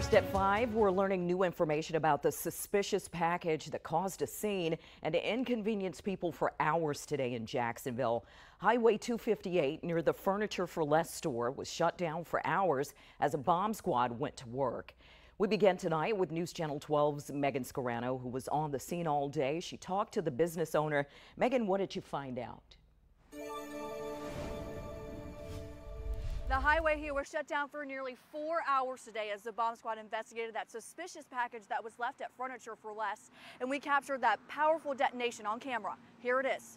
First at 5, we're learning new information about the suspicious package that caused a scene and inconvenienced people for hours today in Jacksonville. Highway 258 near the Furniture for Less store was shut down for hours as a bomb squad went to work. We began tonight with News Channel 12's Megan Scarano, who was on the scene all day. She talked to the business owner. Megan, what did you find out? The highway here was shut down for nearly 4 hours today as the bomb squad investigated that suspicious package that was left at Furniture for Less. And we captured that powerful detonation on camera. Here it is.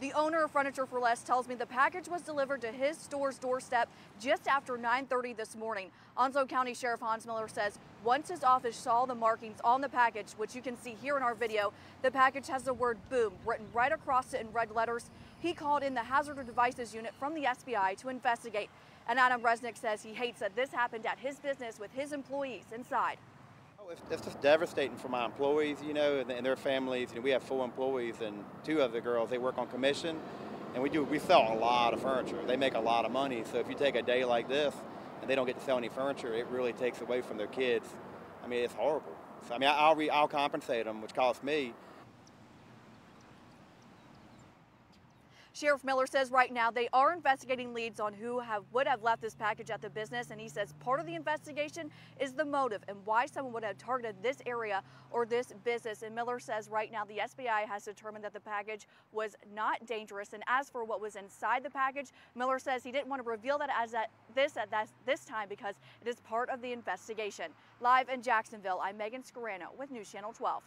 The owner of Furniture for Less tells me the package was delivered to his store's doorstep just after 9:30 this morning. Onslow County Sheriff Hans Miller says once his office saw the markings on the package, which you can see here in our video, the package has the word boom written right across it in red letters. He called in the Hazardous Devices Unit from the SBI to investigate. And Adam Resnick says he hates that this happened at his business with his employees inside. It's just devastating for my employees, you know, and their families. You know, we have 4 employees, and 2 of the girls, they work on commission, and we sell a lot of furniture. They make a lot of money, so if you take a day like this and they don't get to sell any furniture, it really takes away from their kids. I mean, it's horrible. So, I mean, I'll compensate them, which costs me. Sheriff Miller says right now they are investigating leads on who would have left this package at the business, and he says part of the investigation is the motive and why someone would have targeted this area or this business. And Miller says right now the SBI has determined that the package was not dangerous. And as for what was inside the package, Miller says he didn't want to reveal that at this time because it is part of the investigation. Live in Jacksonville, I'm Megan Scarano with News Channel 12.